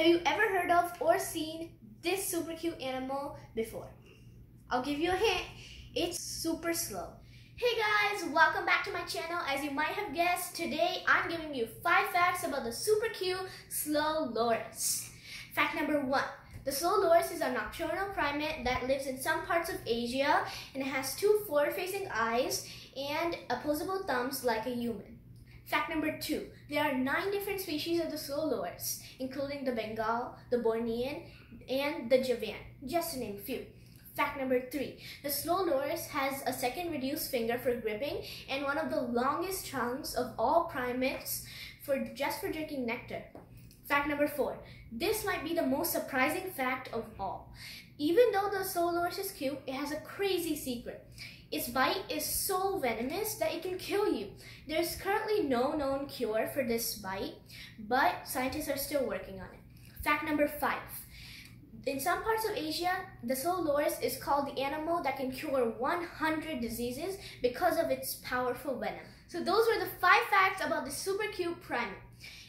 Have you ever heard of or seen this super cute animal before? I'll give you a hint. It's super slow. Hey guys, welcome back to my channel. As you might have guessed, today I'm giving you 5 facts about the super cute Slow Loris. Fact number 1. The Slow Loris is a nocturnal primate that lives in some parts of Asia, and it has 2 forward-facing eyes and opposable thumbs like a human. Fact number 2. There are 9 different species of the Slow Loris, including the Bengal, the Bornean, and the Javan, just to name a few. Fact number 3. The Slow Loris has a second reduced finger for gripping and one of the longest tongues of all primates for drinking nectar. Fact number 4. This might be the most surprising fact of all. Even though the Slow Loris is cute, it has a crazy secret. Its bite is so venomous that it can kill you. There is currently no known cure for this bite, but scientists are still working on it. Fact number 5. In some parts of Asia, the Slow Loris is called the animal that can cure 100 diseases because of its powerful venom. So those were the 5 facts about the super cute primate.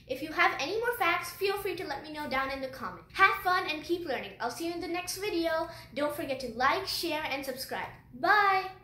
If you have any more facts, feel free to let me know down in the comment. Have fun and keep learning. I'll see you in the next video. Don't forget to like, share, and subscribe. Bye!